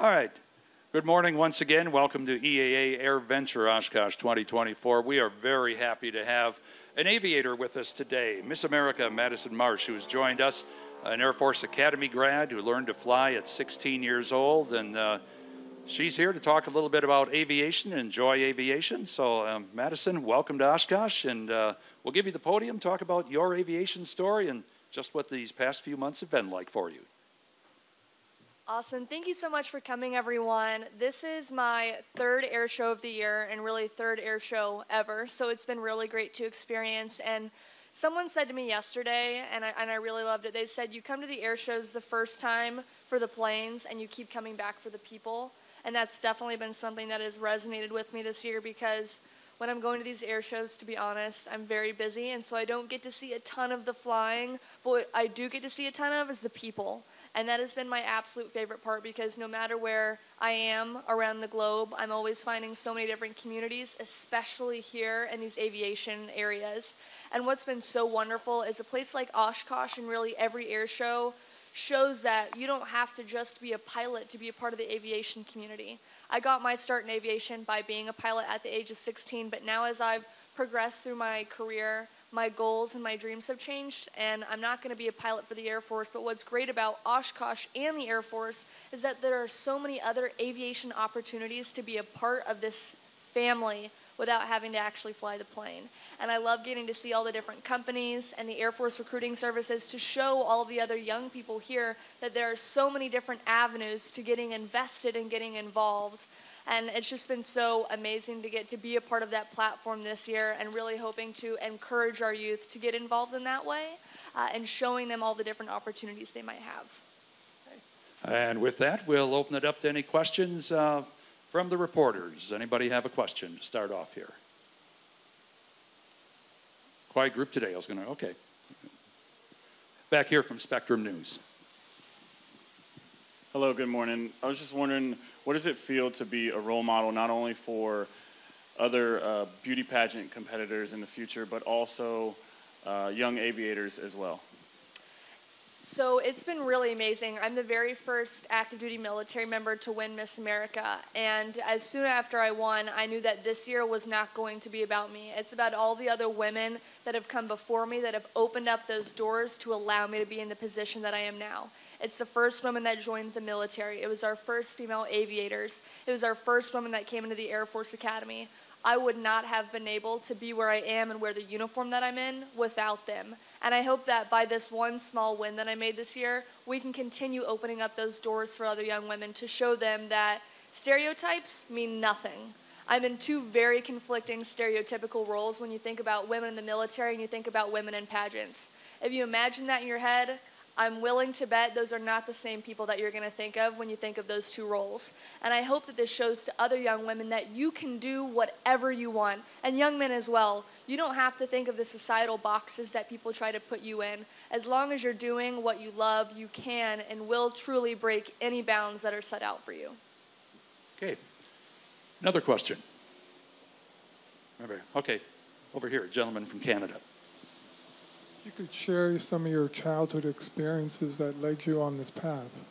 All right. Good morning once again. Welcome to EAA Air Venture Oshkosh 2024. We are very happy to have an aviator with us today, Miss America Madison Marsh, who has joined us, an Air Force Academy grad who learned to fly at 16 years old. And she's here to talk a little bit about aviation, enjoy aviation. So Madison, welcome to Oshkosh, and we'll give you the podium, talk about your aviation story and just what these past few months have been like for you. Awesome. Thank you so much for coming, everyone. This is my third air show of the year and really third air show ever, so it's been really great to experience. And someone said to me yesterday, and I really loved it, they said, you come to the air shows the first time for the planes and you keep coming back for the people. And that's definitely been something that has resonated with me this year, because when I'm going to these air shows, to be honest, I'm very busy, and so I don't get to see a ton of the flying, but what I do get to see a ton of is the people. And that has been my absolute favorite part, because no matter where I am around the globe, I'm always finding so many different communities, especially here in these aviation areas. And what's been so wonderful is a place like Oshkosh, and really every air show, shows that you don't have to just be a pilot to be a part of the aviation community. I got my start in aviation by being a pilot at the age of 16, but now as I've progressed through my career, my goals and my dreams have changed, and I'm not going to be a pilot for the Air Force, but what's great about Oshkosh and the Air Force is that there are so many other aviation opportunities to be a part of this family without having to actually fly the plane. And I love getting to see all the different companies and the Air Force recruiting services to show all the other young people here that there are so many different avenues to getting invested and getting involved. And it's just been so amazing to get to be a part of that platform this year, and really hoping to encourage our youth to get involved in that way and showing them all the different opportunities they might have. And with that, we'll open it up to any questions from the reporters. Anybody have a question to start off here? Quiet group today. I was going to, okay. Back here from Spectrum News. Hello, good morning. I was just wondering, what does it feel to be a role model, not only for other beauty pageant competitors in the future, but also young aviators as well? So it's been really amazing. I'm the very first active duty military member to win Miss America, and as soon after I won, I knew that this year was not going to be about me. It's about all the other women that have come before me that have opened up those doors to allow me to be in the position that I am now. It's the first woman that joined the military. It was our first female aviators. It was our first woman that came into the Air Force Academy. I would not have been able to be where I am and wear the uniform that I'm in without them. And I hope that by this one small win that I made this year, we can continue opening up those doors for other young women to show them that stereotypes mean nothing. I'm in two very conflicting stereotypical roles when you think about women in the military and you think about women in pageants. If you imagine that in your head, I'm willing to bet those are not the same people that you're going to think of when you think of those two roles. And I hope that this shows to other young women that you can do whatever you want, and young men as well. You don't have to think of the societal boxes that people try to put you in. As long as you're doing what you love, you can and will truly break any bounds that are set out for you. Okay. Another question. Okay. Over here, a gentleman from Canada. You could share some of your childhood experiences that led you on this path.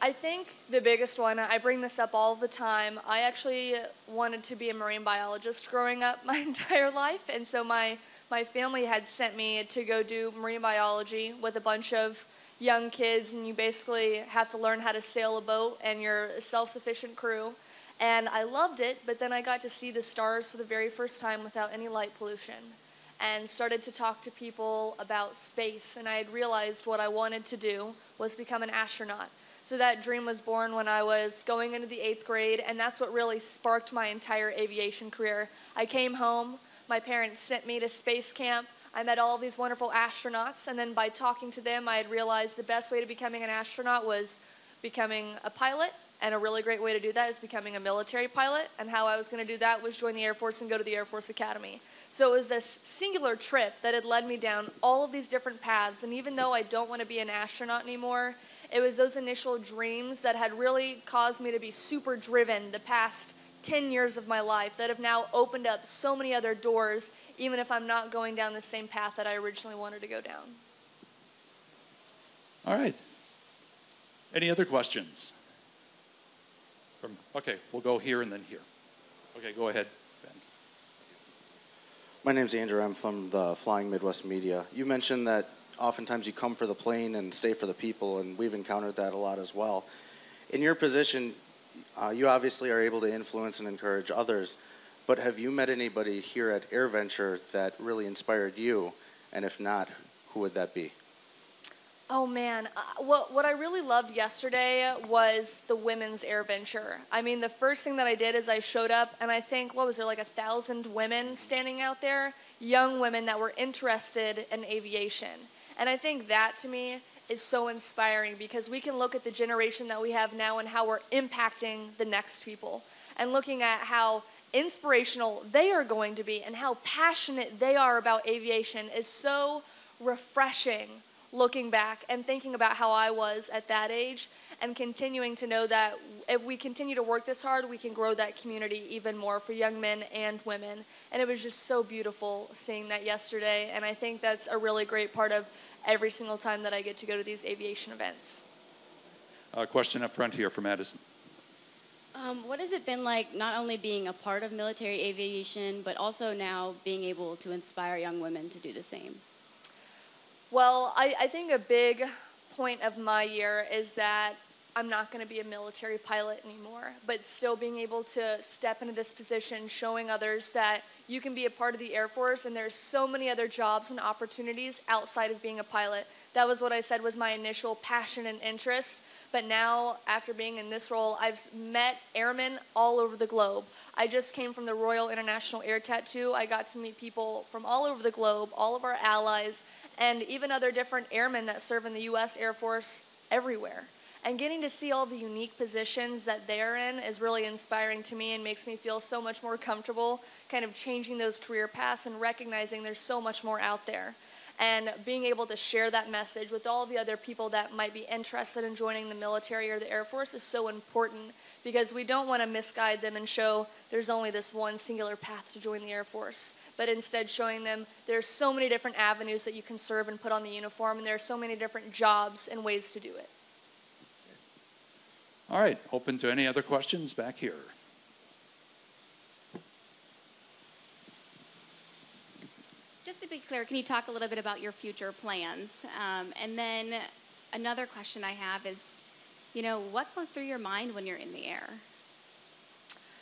I think the biggest one, I bring this up all the time, I actually wanted to be a marine biologist growing up my entire life, and so my family had sent me to go do marine biology with a bunch of young kids, and you basically have to learn how to sail a boat and you're a self-sufficient crew. And I loved it, but then I got to see the stars for the very first time without any light pollution, and started to talk to people about space. And I had realized what I wanted to do was become an astronaut. So that dream was born when I was going into the 8th grade, and that's what really sparked my entire aviation career. I came home, my parents sent me to space camp, I met all these wonderful astronauts, and then by talking to them, I had realized the best way to becoming an astronaut was becoming a pilot, and a really great way to do that is becoming a military pilot, and how I was going to do that was join the Air Force and go to the Air Force Academy. So it was this singular trip that had led me down all of these different paths, and even though I don't want to be an astronaut anymore, it was those initial dreams that had really caused me to be super driven the past 10 years of my life that have now opened up so many other doors, even if I'm not going down the same path that I originally wanted to go down. All right. Any other questions? Okay, we'll go here and then here. Okay, go ahead, Ben. My name's Andrew. I'm from the Flying Midwest Media. You mentioned that oftentimes you come for the plane and stay for the people, and we've encountered that a lot as well. In your position, you obviously are able to influence and encourage others, but have you met anybody here at Air Venture that really inspired you? And if not, who would that be? Oh man, what I really loved yesterday was the women's Air Venture. I mean, the first thing that I did is I showed up, and I think, what was there, like 1,000 women standing out there, young women that were interested in aviation. And I think that, to me, is so inspiring, because we can look at the generation that we have now and how we're impacting the next people, and looking at how inspirational they are going to be and how passionate they are about aviation is so refreshing. Looking back and thinking about how I was at that age, and continuing to know that if we continue to work this hard, we can grow that community even more for young men and women. And it was just so beautiful seeing that yesterday, and I think that's a really great part of every single time that I get to go to these aviation events. A question up front here from Madison. What has it been like not only being a part of military aviation, but also now being able to inspire young women to do the same? Well, I think a big point of my year is that I'm not going to be a military pilot anymore, but still being able to step into this position, showing others that you can be a part of the Air Force, and there's so many other jobs and opportunities outside of being a pilot. That was what I said was my initial passion and interest. But now, after being in this role, I've met airmen all over the globe. I just came from the Royal International Air Tattoo. I got to meet people from all over the globe, all of our allies, and even other different airmen that serve in the U.S. Air Force everywhere. And getting to see all the unique positions that they're in is really inspiring to me and makes me feel so much more comfortable kind of changing those career paths and recognizing there's so much more out there. And being able to share that message with all the other people that might be interested in joining the military or the Air Force is so important, because we don't want to misguide them and show there's only this one singular path to join the Air Force, but instead showing them there's so many different avenues that you can serve and put on the uniform, and there are so many different jobs and ways to do it. All right, open to any other questions back here. Just to be clear, can you talk a little bit about your future plans? And then another question I have is, you know, what goes through your mind when you're in the air?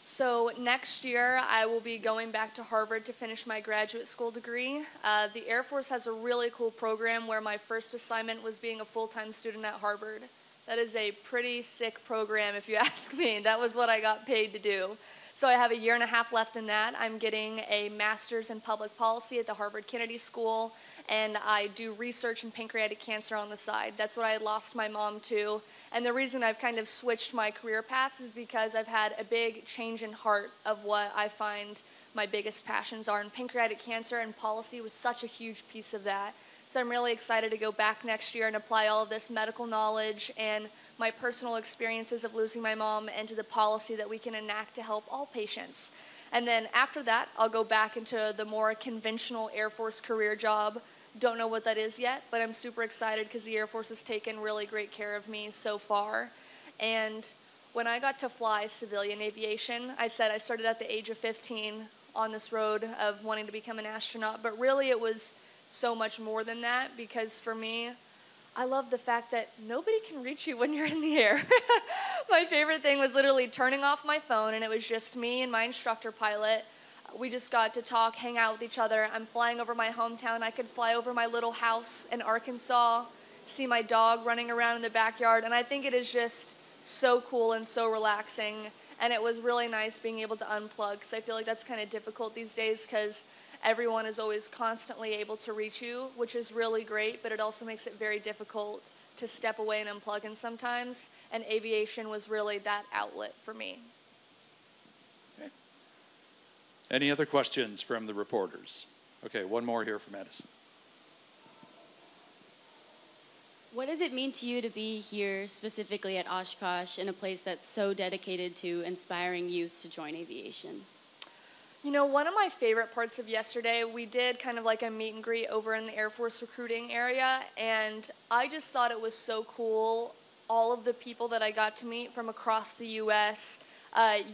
So next year, I will be going back to Harvard to finish my graduate school degree. The Air Force has a really cool program where my first assignment was being a full-time student at Harvard. That is a pretty sick program, if you ask me. That was what I got paid to do. So I have 1.5 years left in that. I'm getting a master's in public policy at the Harvard Kennedy School, and I do research in pancreatic cancer on the side. That's what I lost my mom to. And the reason I've kind of switched my career paths is because I've had a big change in heart of what I find my biggest passions are, and pancreatic cancer and policy was such a huge piece of that. So I'm really excited to go back next year and apply all of this medical knowledge and my personal experiences of losing my mom into the policy that we can enact to help all patients. And then after that, I'll go back into the more conventional Air Force career job. Don't know what that is yet, but I'm super excited because the Air Force has taken really great care of me so far. And when I got to fly civilian aviation, I said I started at the age of 15 on this road of wanting to become an astronaut, but really it was so much more than that, because for me, I love the fact that nobody can reach you when you're in the air. My favorite thing was literally turning off my phone, and it was just me and my instructor pilot. We just got to talk, hang out with each other. I'm flying over my hometown. I could fly over my little house in Arkansas, see my dog running around in the backyard, and I think it is just so cool and so relaxing, and it was really nice being able to unplug, because I feel like that's kind of difficult these days, because everyone is always constantly able to reach you, which is really great, but it also makes it very difficult to step away and unplug in sometimes, and aviation was really that outlet for me. Okay. Any other questions from the reporters? Okay, one more here from Madison. What does it mean to you to be here specifically at Oshkosh, in a place that's so dedicated to inspiring youth to join aviation? You know, one of my favorite parts of yesterday, we did kind of like a meet and greet over in the Air Force recruiting area, and I just thought it was so cool all of the people that I got to meet from across the U.S.,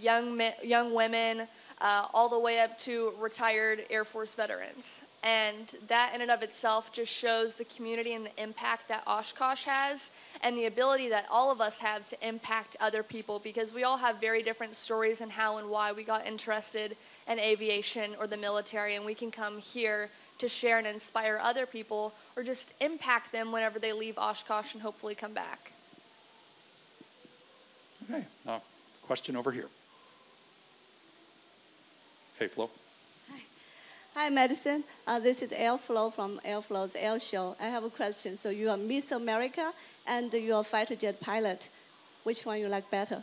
young women, all the way up to retired Air Force veterans. And that in and of itself just shows the community and the impact that Oshkosh has and the ability that all of us have to impact other people, because we all have very different stories and how and why we got interested in aviation or the military, and we can come here to share and inspire other people or just impact them whenever they leave Oshkosh and hopefully come back. Okay, question over here. Hey, Flo. Hi, Madison. This is Airflow from Airflow's Air Show. I have a question. So you are Miss America and you are a fighter jet pilot. Which one you like better?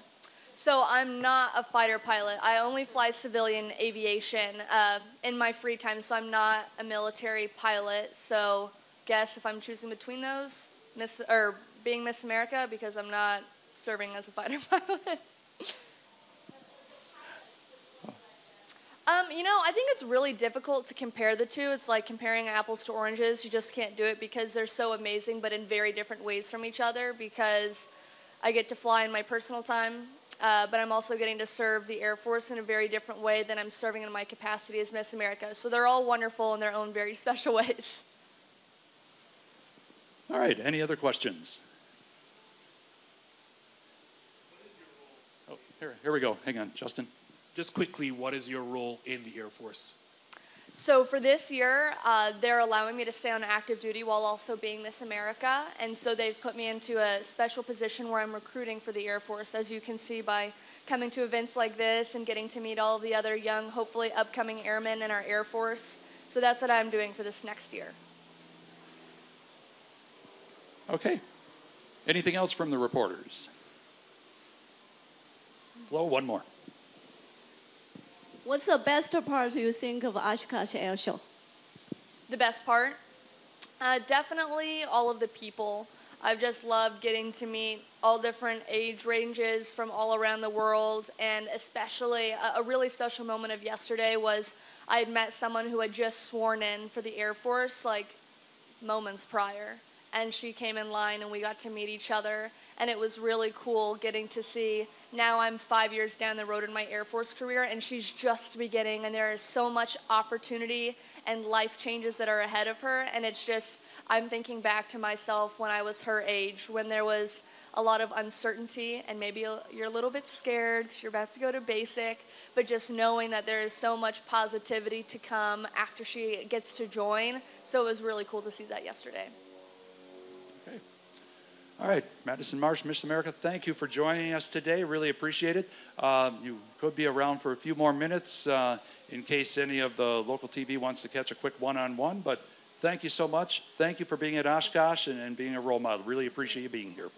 So I'm not a fighter pilot. I only fly civilian aviation in my free time, so I'm not a military pilot. So guess if I'm choosing between those, being Miss America, because I'm not serving as a fighter pilot. You know, I think it's really difficult to compare the two. It's like comparing apples to oranges. You just can't do it because they're so amazing, but in very different ways from each other, because I get to fly in my personal time, but I'm also getting to serve the Air Force in a very different way than I'm serving in my capacity as Miss America. So they're all wonderful in their own very special ways. All right, any other questions? Oh, here we go. Hang on, Justin. Just quickly, what is your role in the Air Force? So for this year, they're allowing me to stay on active duty while also being Miss America. And so they've put me into a special position where I'm recruiting for the Air Force, as you can see by coming to events like this and getting to meet all the other young, hopefully upcoming airmen in our Air Force. So that's what I'm doing for this next year. Okay. Anything else from the reporters? Flo, one more. What's the best part you think of Oshkosh Air Show? The best part? Definitely all of the people. I've just loved getting to meet all different age ranges from all around the world, and especially a really special moment of yesterday was I had met someone who had just sworn in for the Air Force like moments prior, and she came in line and we got to meet each other, and it was really cool getting to see. Now I'm 5 years down the road in my Air Force career and she's just beginning, and there is so much opportunity and life changes that are ahead of her, and it's just, I'm thinking back to myself when I was her age, when there was a lot of uncertainty and maybe you're a little bit scared because you're about to go to basic, but just knowing that there is so much positivity to come after she gets to join. So it was really cool to see that yesterday. All right, Madison Marsh, Miss America, thank you for joining us today. Really appreciate it. You could be around for a few more minutes in case any of the local TV wants to catch a quick one-on-one, but thank you so much. Thank you for being at Oshkosh and being a role model. Really appreciate you being here.